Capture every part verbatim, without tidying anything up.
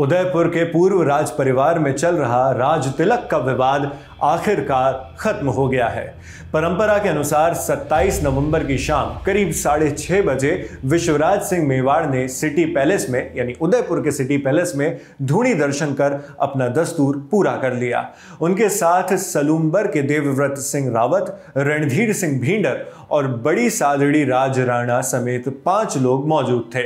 उदयपुर के पूर्व राज परिवार में चल रहा राज तिलक का विवाद आखिरकार खत्म हो गया है। परंपरा के अनुसार सत्ताईस नवंबर की शाम करीब साढ़े छः बजे विश्वराज सिंह मेवाड़ ने सिटी पैलेस में यानी उदयपुर के सिटी पैलेस में धूनी दर्शन कर अपना दस्तूर पूरा कर लिया। उनके साथ सलूम्बर के देवव्रत सिंह रावत, रणधीर सिंह भींडर और बड़ी सादड़ी राज राणा समेत पाँच लोग मौजूद थे।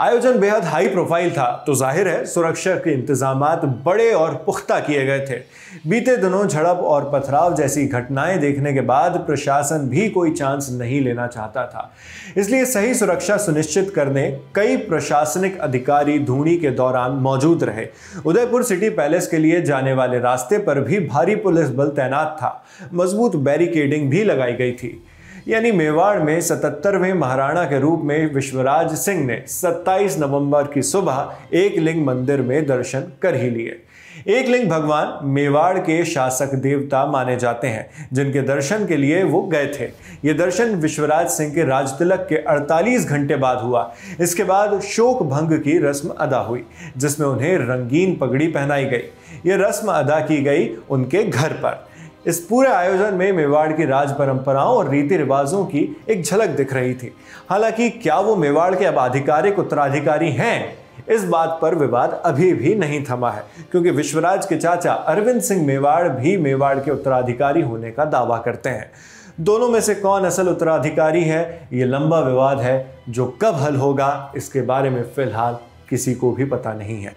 आयोजन बेहद हाई प्रोफाइल था, तो जाहिर है सुरक्षा के इंतजामात बड़े और पुख्ता किए गए थे। बीते दिनों झड़प और पथराव जैसी घटनाएं देखने के बाद प्रशासन भी कोई चांस नहीं लेना चाहता था, इसलिए सही सुरक्षा सुनिश्चित करने कई प्रशासनिक अधिकारी धूनी के दौरान मौजूद रहे। उदयपुर सिटी पैलेस के लिए जाने वाले रास्ते पर भी भारी पुलिस बल तैनात था, मजबूत बैरिकेडिंग भी लगाई गई थी। यानी मेवाड़ में सतहत्तरवें महाराणा के रूप में विश्वराज सिंह ने सत्ताईस नवंबर की सुबह एक लिंग मंदिर में दर्शन कर ही लिए। एक लिंग भगवान मेवाड़ के शासक देवता माने जाते हैं, जिनके दर्शन के लिए वो गए थे। ये दर्शन विश्वराज सिंह के राजतिलक के अड़तालीस घंटे बाद हुआ। इसके बाद शोक भंग की रस्म अदा हुई, जिसमें उन्हें रंगीन पगड़ी पहनाई गई। ये रस्म अदा की गई उनके घर पर। इस पूरे आयोजन में मेवाड़ की राज परंपराओं और रीति रिवाजों की एक झलक दिख रही थी। हालांकि क्या वो मेवाड़ के अब आधिकारिक उत्तराधिकारी हैं, इस बात पर विवाद अभी भी नहीं थमा है, क्योंकि विश्वराज के चाचा अरविंद सिंह मेवाड़ भी मेवाड़ के उत्तराधिकारी होने का दावा करते हैं। दोनों में से कौन असल उत्तराधिकारी है, ये लंबा विवाद है, जो कब हल होगा इसके बारे में फिलहाल किसी को भी पता नहीं है।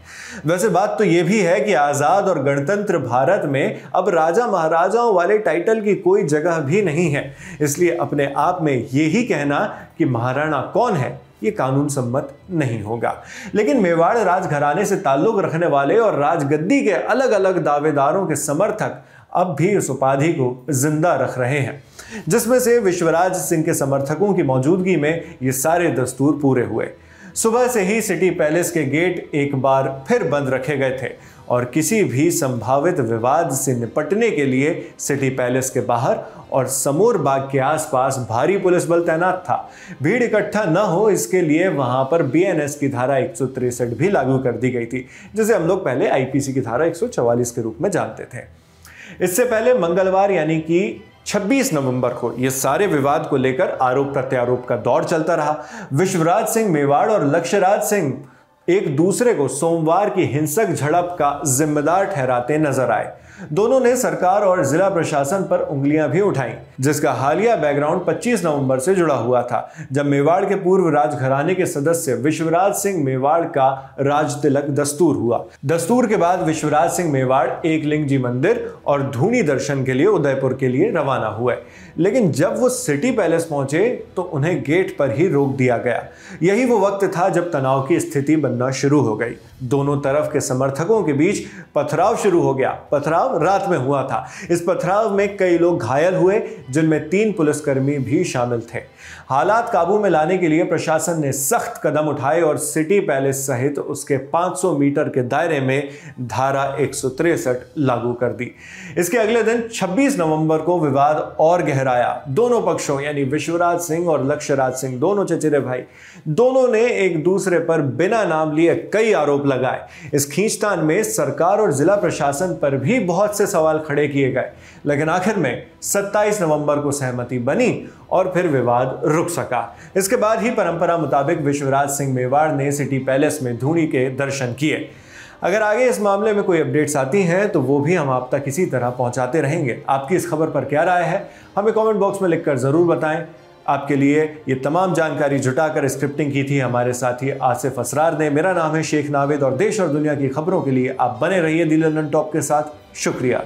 वैसे बात तो ये भी है कि आज़ाद और गणतंत्र भारत में अब राजा महाराजाओं वाले टाइटल की कोई जगह भी नहीं है, इसलिए अपने आप में ये ही कहना कि महाराणा कौन है ये कानून सम्मत नहीं होगा। लेकिन मेवाड़ राजघराने से ताल्लुक़ रखने वाले और राजगद्दी के अलग अलग दावेदारों के समर्थक अब भी उस उपाधि को जिंदा रख रहे हैं, जिसमें से विश्वराज सिंह के समर्थकों की मौजूदगी में ये सारे दस्तूर पूरे हुए। सुबह से ही सिटी पैलेस के गेट एक बार फिर बंद रखे गए थे और किसी भी संभावित विवाद से निपटने के लिए सिटी पैलेस के बाहर और समूर बाग के आसपास भारी पुलिस बल तैनात था। भीड़ इकट्ठा न हो इसके लिए वहां पर बीएनएस की धारा एक सौ तिरसठ भी लागू कर दी गई थी, जिसे हम लोग पहले आईपीसी की धारा एक सौ चवालीस के रूप में जानते थे। इससे पहले मंगलवार यानी कि छब्बीस नवंबर को ये सारे विवाद को लेकर आरोप प्रत्यारोप का दौर चलता रहा। विश्वराज सिंह मेवाड़ और लक्ष्यराज सिंह एक दूसरे को सोमवार की हिंसक झड़प का जिम्मेदार ठहराते नजर आए। दोनों ने सरकार और जिला प्रशासन पर उंगलियां भी उठाईं, जिसका हालिया बैकग्राउंड पच्चीस नवंबर से जुड़ा हुआ था, जब मेवाड़ के पूर्व राजघराने के सदस्य विश्वराज सिंह मेवाड़ का राज तिलक दस्तूर हुआ। दस्तूर के बाद विश्वराज सिंह मेवाड़ एक लिंग जी मंदिर और धूनी दर्शन के लिए उदयपुर के लिए रवाना हुए, लेकिन जब वो सिटी पैलेस पहुंचे तो उन्हें गेट पर ही रोक दिया गया। यही वो वक्त था जब तनाव की स्थिति बनना शुरू हो गई। दोनों तरफ के समर्थकों के बीच पथराव शुरू हो गया। पथराव रात में हुआ था। इस पथराव में कई लोग घायल हुए, जिनमें तीन पुलिसकर्मी भी शामिल थे। हालात काबू में लाने के लिए प्रशासन ने सख्त कदम उठाए और सिटी पैलेस सहित उसके पाँच सौ मीटर के दायरे में धारा एक सौ तिरसठ लागू कर दी। इसके अगले दिन छब्बीस नवंबर को विवाद और गहराया। दोनों पक्षों यानी विश्वराज सिंह और लक्ष्यराज सिंह, दोनों चचेरे भाई, दोनों ने एक दूसरे पर बिना नाम लिए कई आरोप लगाए। इस खींचतान में सरकार और जिला प्रशासन पर भी बहुत से सवाल खड़े किए गए, लेकिन आखिर में सत्ताईस नवंबर को सहमति बनी और फिर विवाद रुक सका। इसके बाद ही परंपरा मुताबिक विश्वराज सिंह मेवाड़ ने सिटी पैलेस में धूनी के दर्शन किए। अगर आगे इस मामले में कोई अपडेट्स आती हैं तो वो भी हम आप तक किसी तरह पहुंचाते रहेंगे। आपकी इस खबर पर क्या राय है, हमें कमेंट बॉक्स में लिखकर ज़रूर बताएं। आपके लिए ये तमाम जानकारी जुटाकर स्क्रिप्टिंग की थी हमारे साथी आसिफ असरार ने। मेरा नाम है शेख नावेद और देश और दुनिया की खबरों के लिए आप बने रहिए दी लल्लनटॉप के साथ। शुक्रिया।